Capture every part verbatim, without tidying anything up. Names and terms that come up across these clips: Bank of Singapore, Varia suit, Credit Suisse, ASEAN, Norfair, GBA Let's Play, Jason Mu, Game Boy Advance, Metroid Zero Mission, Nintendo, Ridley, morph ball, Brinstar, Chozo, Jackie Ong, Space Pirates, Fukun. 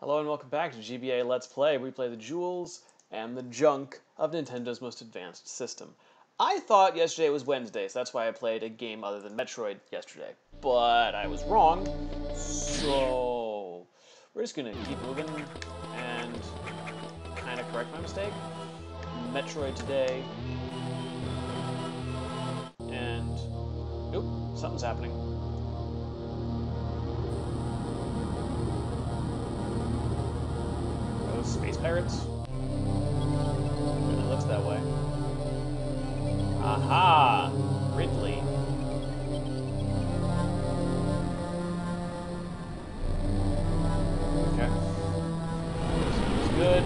Hello and welcome back to G B A Let's Play. We play the jewels and the junk of Nintendo's most advanced system. I thought yesterday was Wednesday, so that's why I played a game other than Metroid yesterday. But I was wrong, so we're just gonna keep moving and kinda correct my mistake. Metroid today. And, oop, something's happening. Space Pirates? It looks that way. Aha! Ridley. Okay. This is good.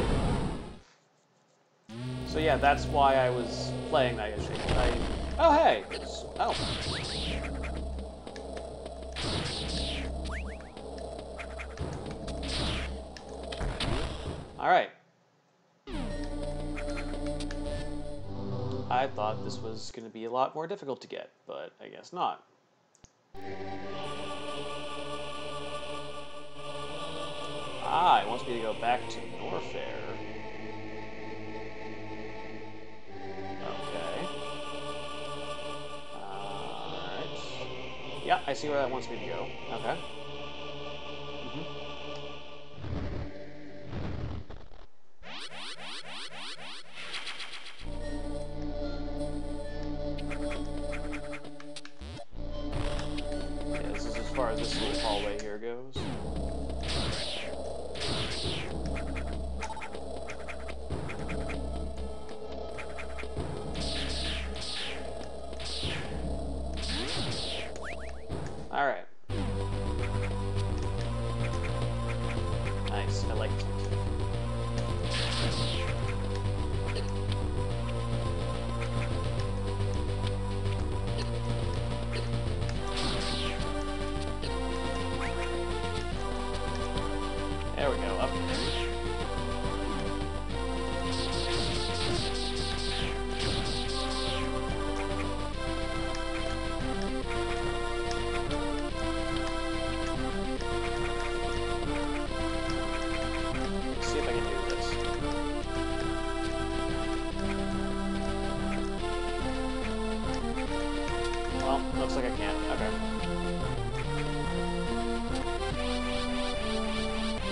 So yeah, that's why I was playing that issue. I... Oh, hey! Oh. Alright. I thought this was going to be a lot more difficult to get, but I guess not. Ah, it wants me to go back to Norfair. Okay. Alright. Yeah, I see where that wants me to go. Okay. This little hallway here goes. All right. Nice. I like it. There we go, up.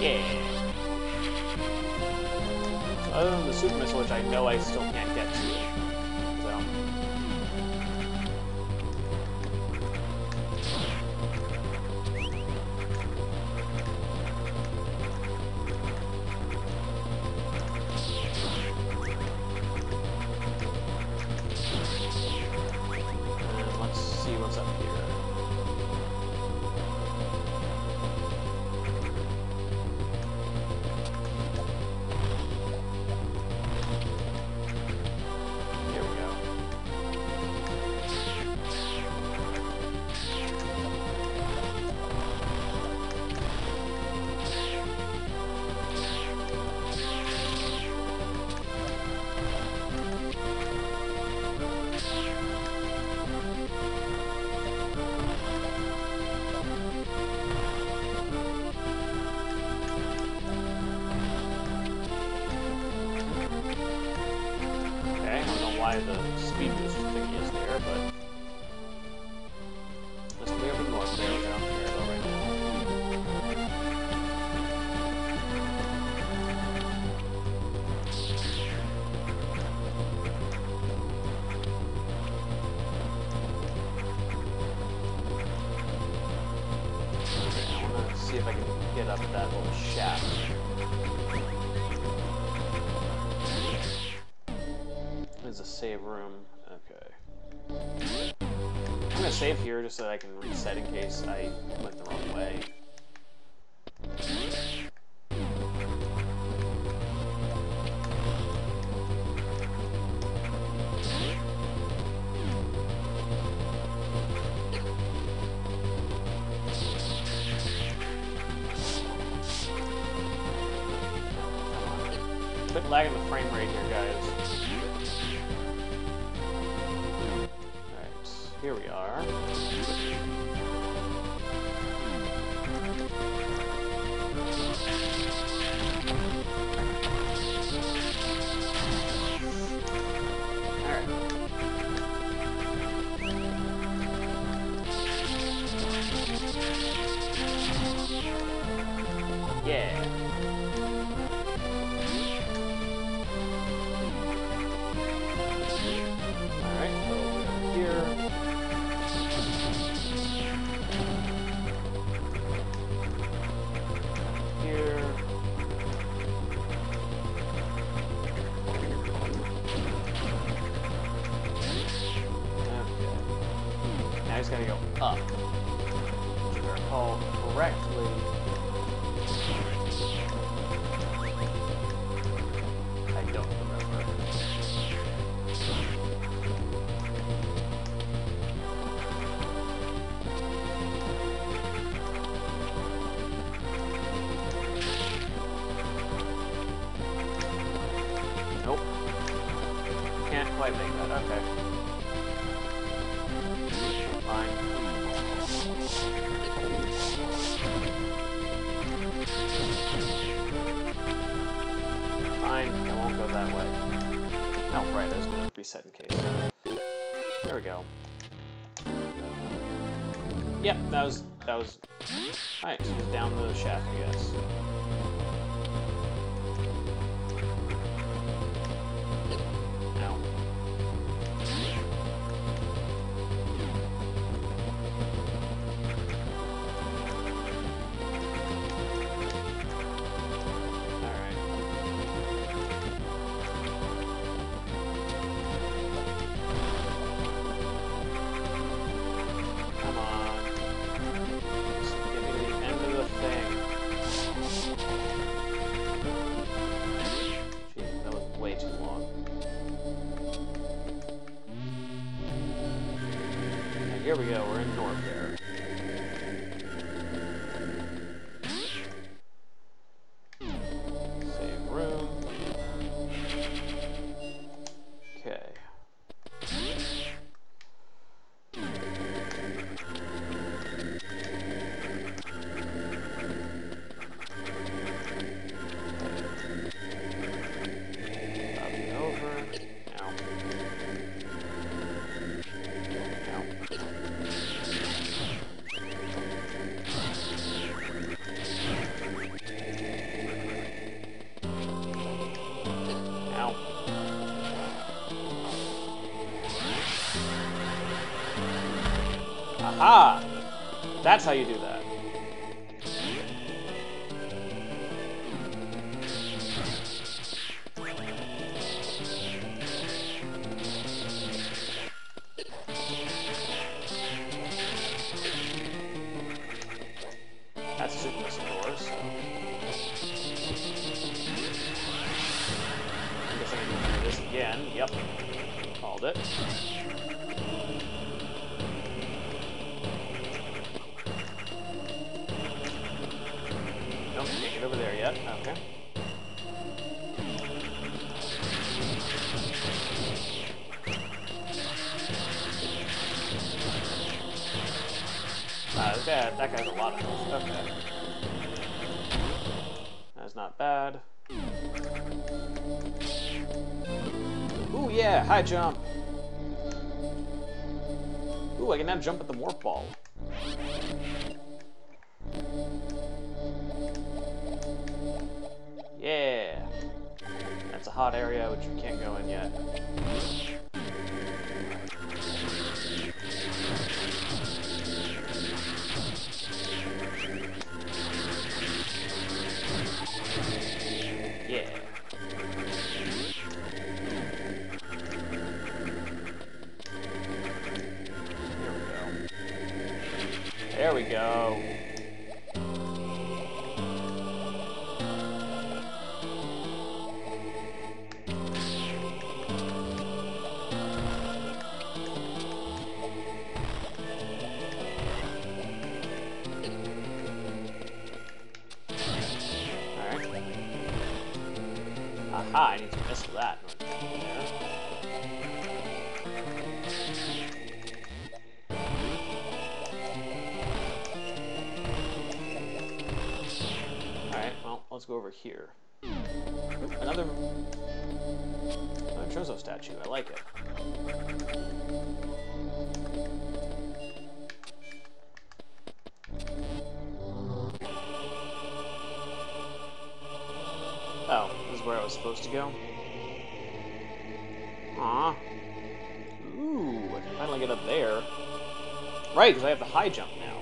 Yeah. Other than the super missile, which I know I still can't get to. So. And let's see what's up here. Why the speed booster thingy is there, but let's clear the north there and down here though right now. Okay, I wanna see if I can get up that little shaft. Is a save room. Okay. I'm gonna save here just so that I can reset in case I went the wrong way. Quit lagging the frame rate here, guys. Here we are. Yeah. Alright, go over here. Here. Okay. Now he's gotta go up. If I recall correctly. Set in case. There we go. Yep, that was that was alright, so just down the shaft, I guess. Here we go, we're in Norfair. Save room. Okay. Copy over. Ah, that's how you do that. That's super door, so I guess I can do this again. Yep. Called it. Over there yet? Okay. Uh, that, that guy's a lot of health. Okay. That's not bad. Ooh, yeah! High jump! Ooh, I can now jump at the morph ball. Yeah! That's a hot area which we can't go in yet. Yeah. There we go. There we go. Ah, I need to miss that. Alright, well, let's go over here. Oop, another, another Chozo statue. I like it. Oh, this is where I was supposed to go. Aw. Ooh, I can finally get up there. Right, because I have the high jump now.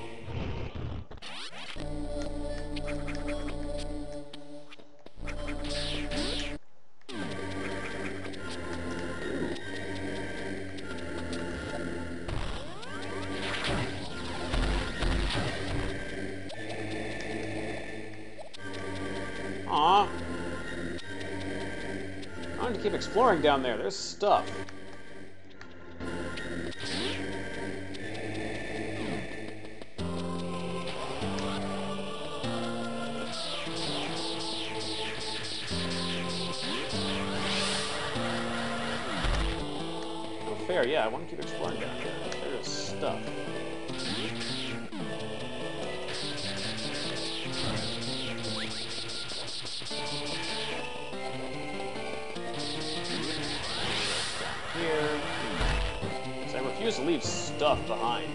Aw. I wanted to keep exploring down there. There's stuff. Fair, yeah, I want to keep exploring down here. There is stuff. Here. Because I refuse to leave stuff behind.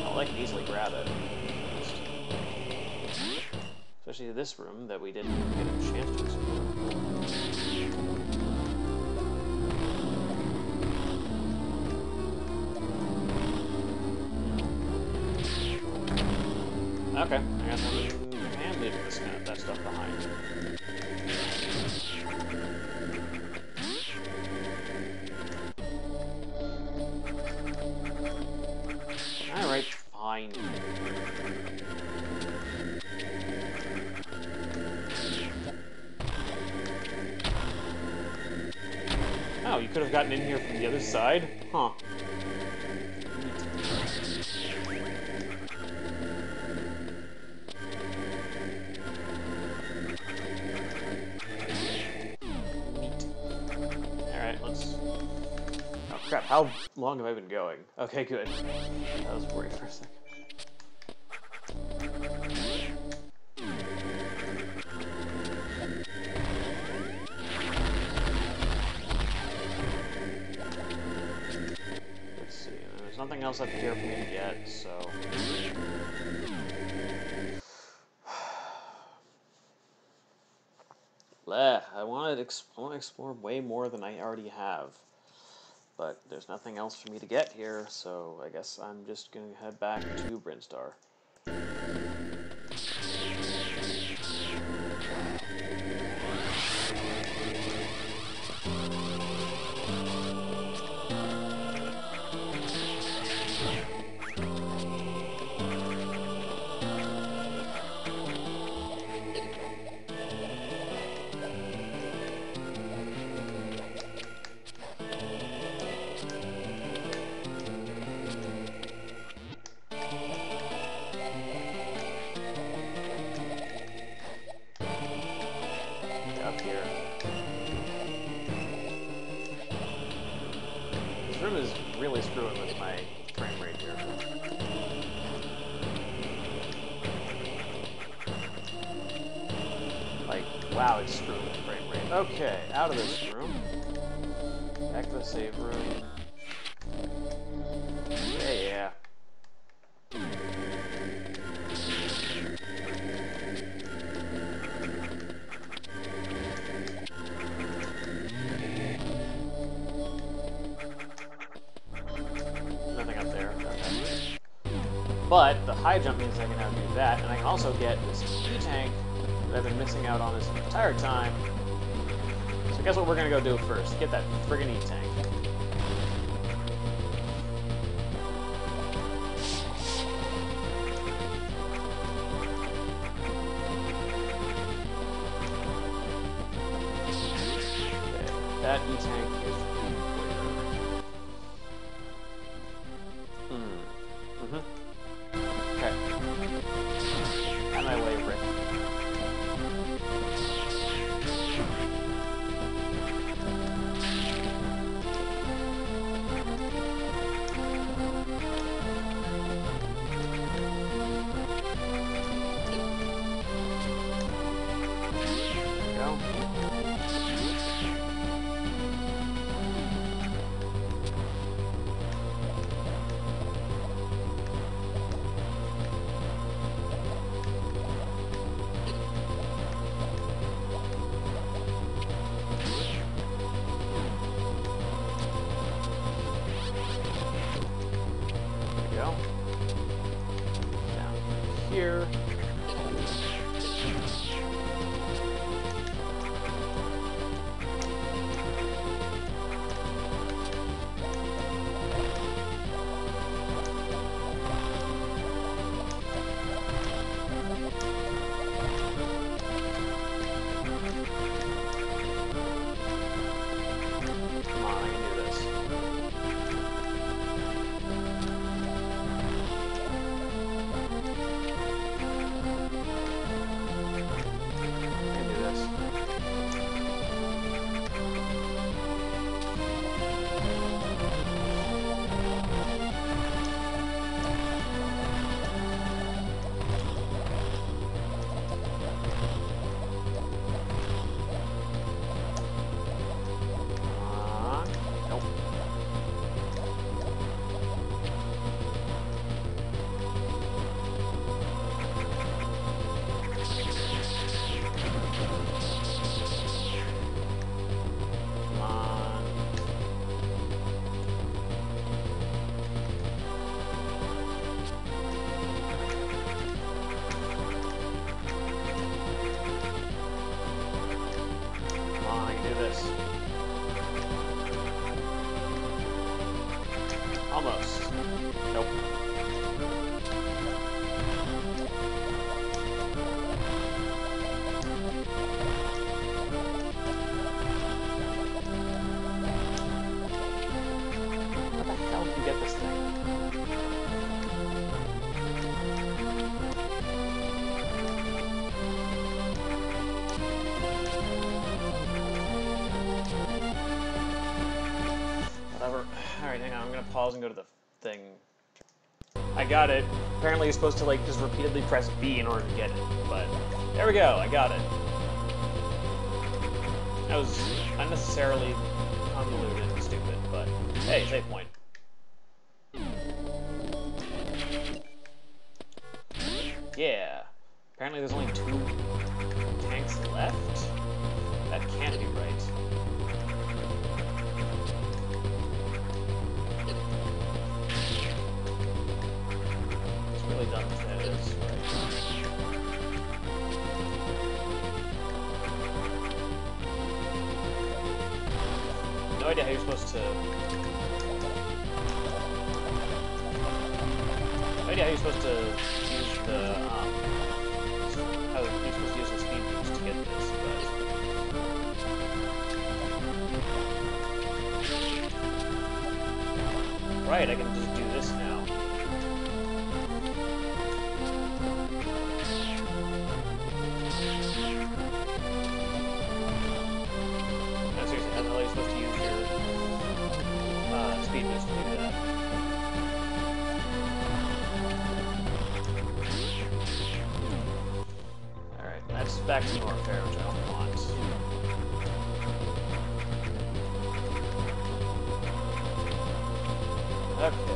Well, I can easily grab it. Especially this room that we didn't get a chance to explore. Okay, I guess I'm leaving this kind of, that stuff behind. Alright, fine. Oh, you could have gotten in here from the other side? Huh. Alright, let's... Oh crap, how long have I been going? Okay, good. I was worried for a second. Nothing else up here for me to get, so... Bleh, I want to explore, explore way more than I already have. But there's nothing else for me to get here, so I guess I'm just going to head back to Brinstar. Wow, it's screwing the frame rate. Okay, out of this room. Back to the save room. Yeah, yeah. Nothing up there. Okay. But the high jump means I can now do that, and I can also get this key tank that I've been missing out on this entire time. So guess what we're gonna go do first? Get that friggin' E-tank. Okay, that E-tank is hmm. Mm-hmm. Okay. On my way, Rick. here. Pause and go to the thing. I got it. Apparently you're supposed to like just repeatedly press B in order to get it, but there we go, I got it. That was unnecessarily convoluted and stupid, but hey, save point. Yeah. Apparently there's only two tanks left. That can't be right. Done with that is. No idea how you're supposed to. No idea how you're supposed to use the. Um, how you're supposed to use the speed boost to get this, but. Right, I can just do this now. Back to Norfair, which I don't want. Okay.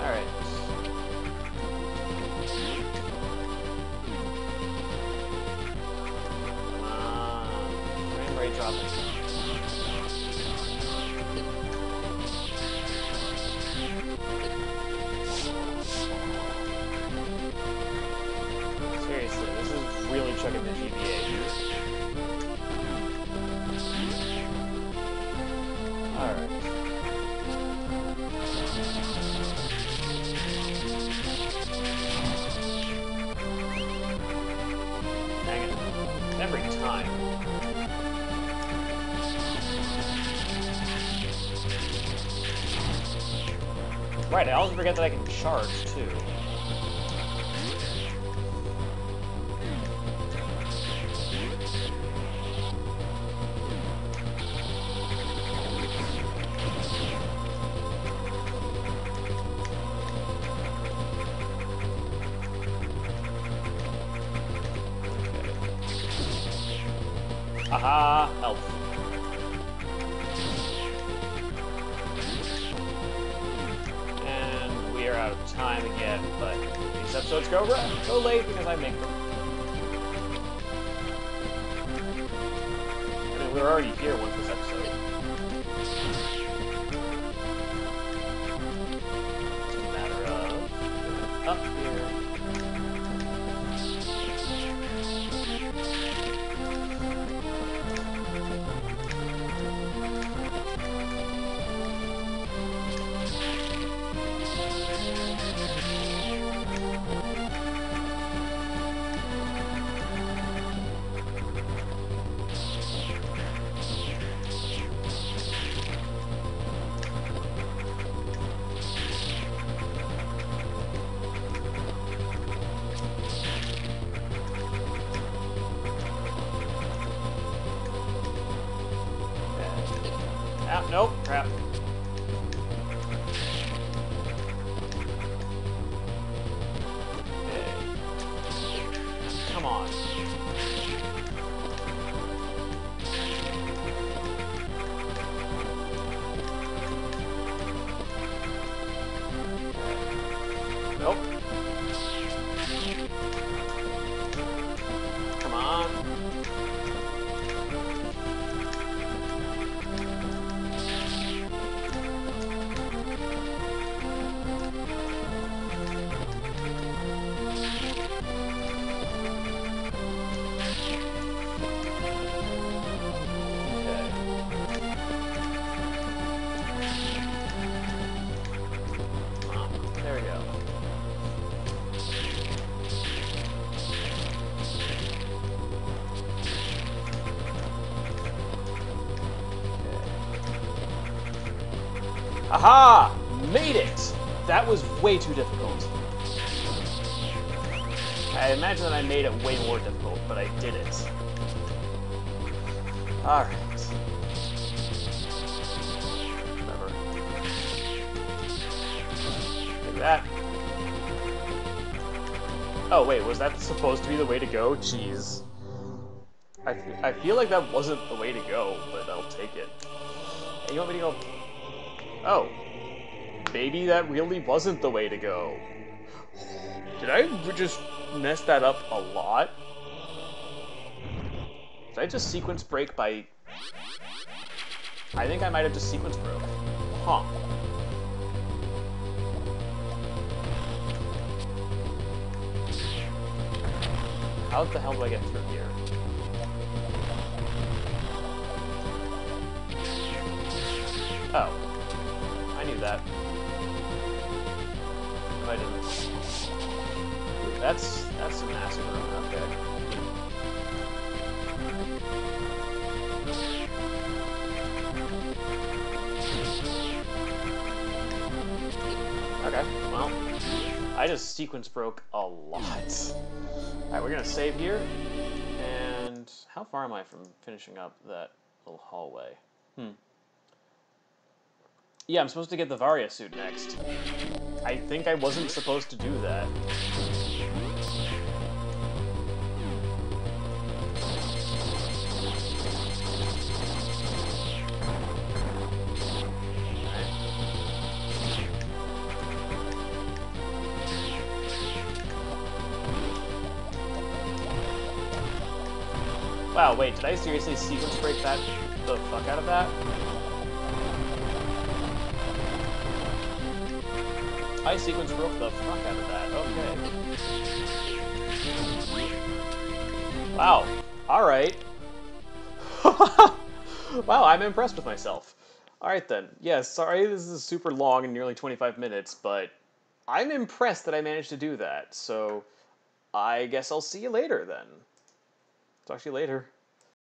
Alright. Uh, frame rate dropping. Checking the G B A here. Alright. Dang it. Every time. Right, I always forget that I can charge too. Aha, help. And we are out of time again, but these episodes go, go late because I make them. I mean, we're already here with this episode. It's a matter of up nope, crap. Hey. Come on. Nope. Come on. Aha! Made it! That was way too difficult. I imagine that I made it way more difficult, but I did it. Alright. Whatever. Look at that. Oh wait, was that supposed to be the way to go? Jeez. I, I feel like that wasn't the way to go, but I'll take it. Hey, you want me to go... Oh, maybe that really wasn't the way to go. Did I just mess that up a lot? Did I just sequence break by... I think I might have just sequence broke. Huh. How the hell do I get through here? Oh. That. If I didn't. That's that's a massive room. Okay. Okay. Well, I just sequence broke a lot. All right, we're gonna save here. And how far am I from finishing up that little hallway? Hmm. Yeah, I'm supposed to get the Varia suit next. I think I wasn't supposed to do that. Wow, wait, did I seriously sequence break that the fuck out of that? I sequence broke the fuck out of that. Okay. Wow. Alright. Wow, I'm impressed with myself. Alright then. Yeah, sorry this is super long and nearly twenty-five minutes, but I'm impressed that I managed to do that. So I guess I'll see you later then. Talk to you later.